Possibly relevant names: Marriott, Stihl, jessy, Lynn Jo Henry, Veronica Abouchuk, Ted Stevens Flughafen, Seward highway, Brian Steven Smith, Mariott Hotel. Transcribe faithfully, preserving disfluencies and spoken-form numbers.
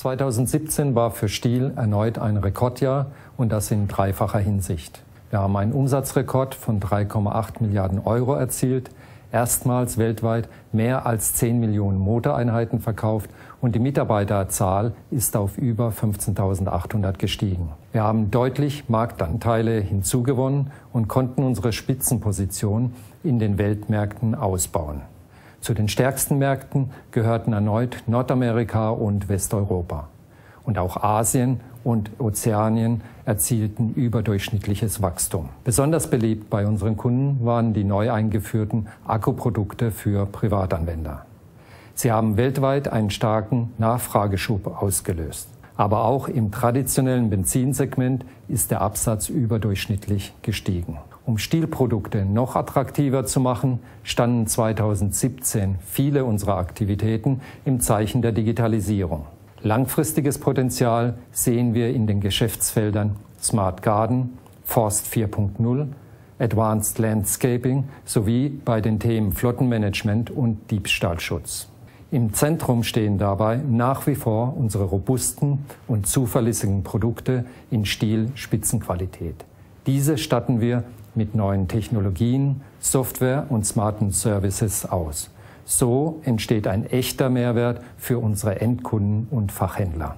zweitausendsiebzehn war für Stihl erneut ein Rekordjahr und das in dreifacher Hinsicht. Wir haben einen Umsatzrekord von drei Komma acht Milliarden Euro erzielt, erstmals weltweit mehr als zehn Millionen Motoreinheiten verkauft und die Mitarbeiterzahl ist auf über fünfzehntausendachthundert gestiegen. Wir haben deutlich Marktanteile hinzugewonnen und konnten unsere Spitzenposition in den Weltmärkten ausbauen. Zu den stärksten Märkten gehörten erneut Nordamerika und Westeuropa. Und auch Asien und Ozeanien erzielten überdurchschnittliches Wachstum. Besonders beliebt bei unseren Kunden waren die neu eingeführten Akkuprodukte für Privatanwender. Sie haben weltweit einen starken Nachfrageschub ausgelöst. Aber auch im traditionellen Benzinsegment ist der Absatz überdurchschnittlich gestiegen. Um Stihlprodukte noch attraktiver zu machen, standen zweitausendsiebzehn viele unserer Aktivitäten im Zeichen der Digitalisierung. Langfristiges Potenzial sehen wir in den Geschäftsfeldern Smart Garden, Forst vier Punkt null, Advanced Landscaping sowie bei den Themen Flottenmanagement und Diebstahlschutz. Im Zentrum stehen dabei nach wie vor unsere robusten und zuverlässigen Produkte in Stihl-Spitzenqualität. Diese statten wir mit neuen Technologien, Software und smarten Services aus. So entsteht ein echter Mehrwert für unsere Endkunden und Fachhändler.